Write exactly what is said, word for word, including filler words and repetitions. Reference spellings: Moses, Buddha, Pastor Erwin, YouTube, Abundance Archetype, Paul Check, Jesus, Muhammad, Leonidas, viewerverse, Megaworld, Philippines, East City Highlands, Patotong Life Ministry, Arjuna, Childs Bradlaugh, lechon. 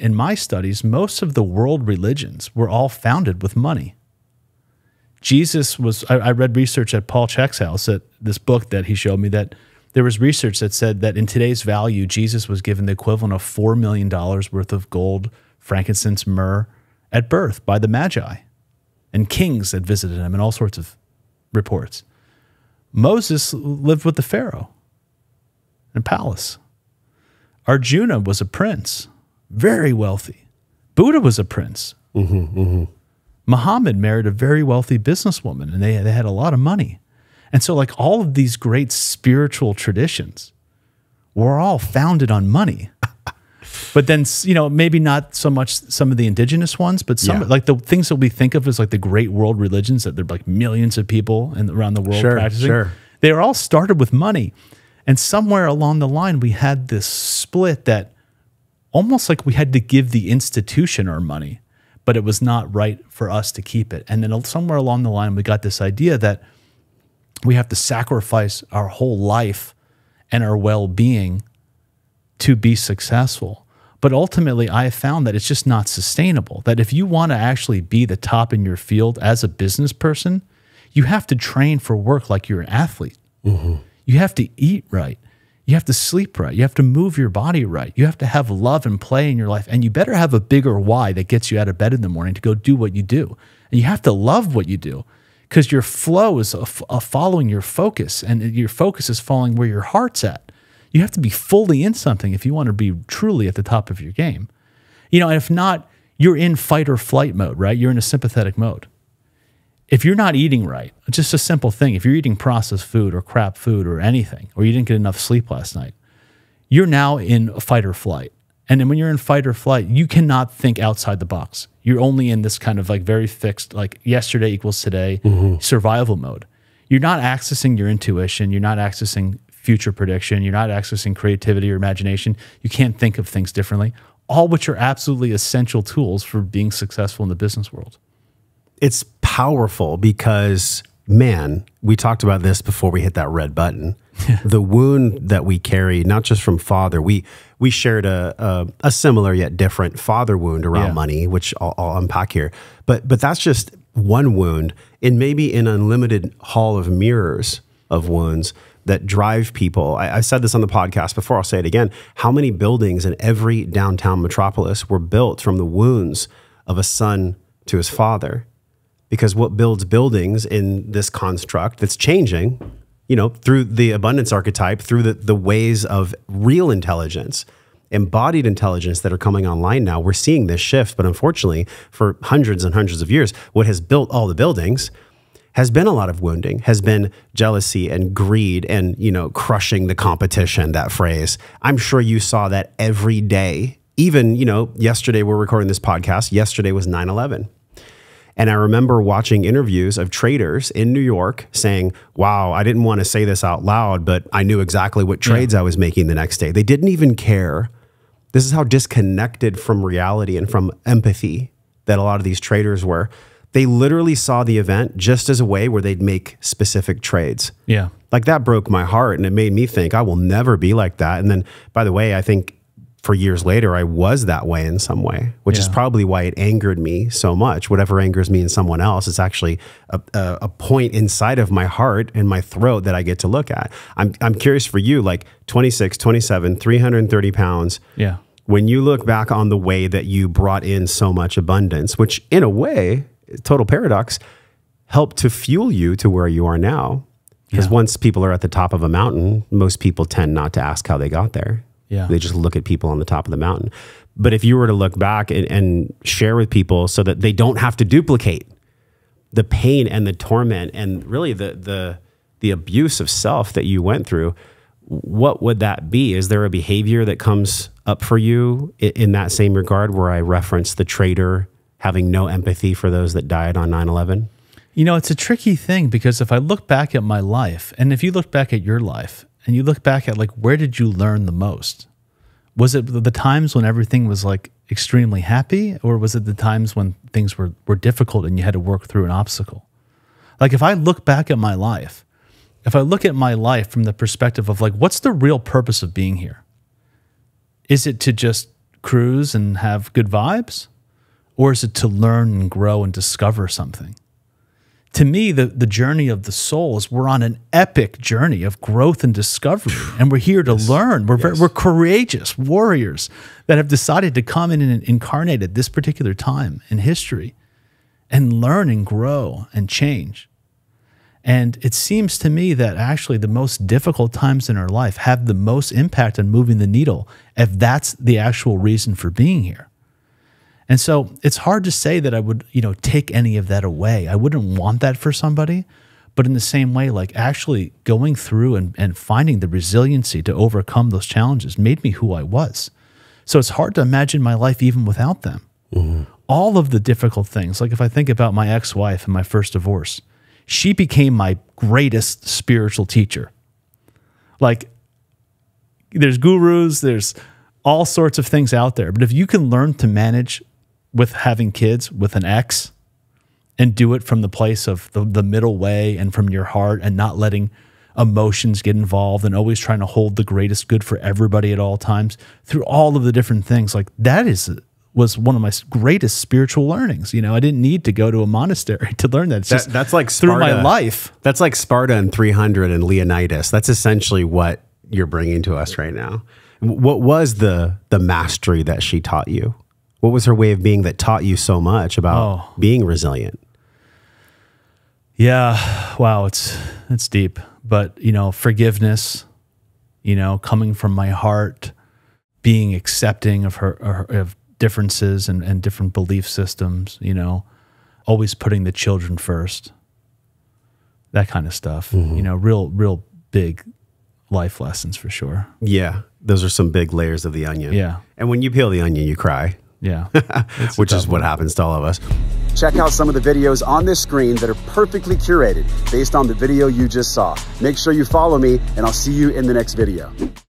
in my studies, most of the world religions were all founded with money. Jesus was, I, I read research at Paul Check's house, at this book that he showed me, that there was research that said that in today's value, Jesus was given the equivalent of four million dollars worth of gold, frankincense, myrrh at birth by the Magi and kings that visited him and all sorts of reports. Moses lived with the Pharaoh in a palace. Arjuna was a prince, very wealthy. Buddha was a prince. Mm-hmm, mm-hmm. Muhammad married a very wealthy businesswoman, and they, they had a lot of money. And so, like, all of these great spiritual traditions were all founded on money. But then, you know, maybe not so much some of the indigenous ones, but some, yeah. like the things that we think of as like the great world religions that there are like millions of people in, around the world sure, practicing. Sure. They were all started with money. And somewhere along the line, we had this split that almost like we had to give the institution our money, but it was not right for us to keep it. And then somewhere along the line, we got this idea that we have to sacrifice our whole life and our well-being to be successful. But ultimately, I have found that it's just not sustainable, that if you want to actually be the top in your field as a business person, you have to train for work like you're an athlete. Mm-hmm. You have to eat right. You have to sleep right. You have to move your body right. You have to have love and play in your life. And you better have a bigger why that gets you out of bed in the morning to go do what you do. And you have to love what you do, because your flow is a, a following your focus, and your focus is following where your heart's at. You have to be fully in something if you want to be truly at the top of your game. You know, and if not, you're in fight or flight mode, right? You're in a sympathetic mode. If you're not eating right, just a simple thing, if you're eating processed food or crap food or anything, or you didn't get enough sleep last night, you're now in fight or flight. And then when you're in fight or flight, you cannot think outside the box. You're only in this kind of like very fixed, like yesterday equals today, mm-hmm. survival mode. You're not accessing your intuition. You're not accessing future prediction. You're not accessing creativity or imagination. You can't think of things differently, all which are absolutely essential tools for being successful in the business world. It's powerful because, man, we talked about this before we hit that red button. The wound that we carry, not just from father, we we shared a a, a similar yet different father wound around yeah. money, which I'll, I'll unpack here. But but that's just one wound, and maybe an unlimited hall of mirrors of wounds that drive people. I, I said this on the podcast before, I'll say it again. How many buildings in every downtown metropolis were built from the wounds of a son to his father? Because what builds buildings in this construct that's changing, you know, through the abundance archetype, through the, the ways of real intelligence, embodied intelligence that are coming online now, we're seeing this shift. But unfortunately, for hundreds and hundreds of years, what has built all the buildings has been a lot of wounding, has been jealousy and greed and, you know, crushing the competition, that phrase. I'm sure you saw that every day. Even, you know, yesterday we're recording this podcast. Yesterday was nine eleven. And I remember watching interviews of traders in New York saying, wow, I didn't want to say this out loud, but I knew exactly what trades yeah. I was making the next day. They didn't even care. This is how disconnected from reality and from empathy that a lot of these traders were. They literally saw the event just as a way where they'd make specific trades. Yeah. Like, that broke my heart, and it made me think I will never be like that. And then, by the way, I think for years later, I was that way in some way, which yeah. is probably why it angered me so much. Whatever angers me in someone else is actually a, a, a point inside of my heart and my throat that I get to look at. I'm, I'm curious for you, like twenty-six, twenty-seven, three hundred thirty pounds. Yeah. When you look back on the way that you brought in so much abundance, which in a way, total paradox, helped to fuel you to where you are now. Because yeah. once people are at the top of a mountain, most people tend not to ask how they got there. Yeah. They just look at people on the top of the mountain. But if you were to look back and, and share with people so that they don't have to duplicate the pain and the torment and really the, the, the abuse of self that you went through, what would that be? Is there a behavior that comes up for you in, in that same regard, where I referenced the trader having no empathy for those that died on nine eleven? You know, it's a tricky thing, because if I look back at my life, and if you look back at your life, and you look back at, like, where did you learn the most? Was it the times when everything was like extremely happy, or was it the times when things were, were difficult and you had to work through an obstacle? Like, if I look back at my life, if I look at my life from the perspective of, like, what's the real purpose of being here? Is it to just cruise and have good vibes? Or is it to learn and grow and discover something? To me, the, the journey of the soul is we're on an epic journey of growth and discovery, and we're here to yes. learn. We're, yes. very, we're courageous warriors that have decided to come in and incarnate at this particular time in history and learn and grow and change. And it seems to me that actually the most difficult times in our life have the most impact on moving the needle if that's the actual reason for being here. And so it's hard to say that I would, you know, take any of that away. I wouldn't want that for somebody. But in the same way, like actually going through and, and finding the resiliency to overcome those challenges made me who I was. So it's hard to imagine my life even without them. Mm-hmm. All of the difficult things, like if I think about my ex-wife and my first divorce, she became my greatest spiritual teacher. Like, there's gurus, there's all sorts of things out there. But if you can learn to manage with having kids with an ex and do it from the place of the, the middle way and from your heart and not letting emotions get involved and always trying to hold the greatest good for everybody at all times through all of the different things, like that is was one of my greatest spiritual learnings. You know, I didn't need to go to a monastery to learn that. It's that just that's like Sparta, through my life. That's like Sparta and three hundred and Leonidas. That's essentially what you're bringing to us right now. What was the, the mastery that she taught you? What was her way of being that taught you so much about oh. being resilient? Yeah. Wow. It's, it's deep, but you know, forgiveness, you know, coming from my heart, being accepting of her, of differences and, and different belief systems, you know, always putting the children first, that kind of stuff, mm-hmm. you know, real, real big life lessons for sure. Yeah. Those are some big layers of the onion. Yeah. And when you peel the onion, you cry. Yeah. Which is what happens to all of us. Check out some of the videos on this screen that are perfectly curated based on the video you just saw. Make sure you follow me and I'll see you in the next video.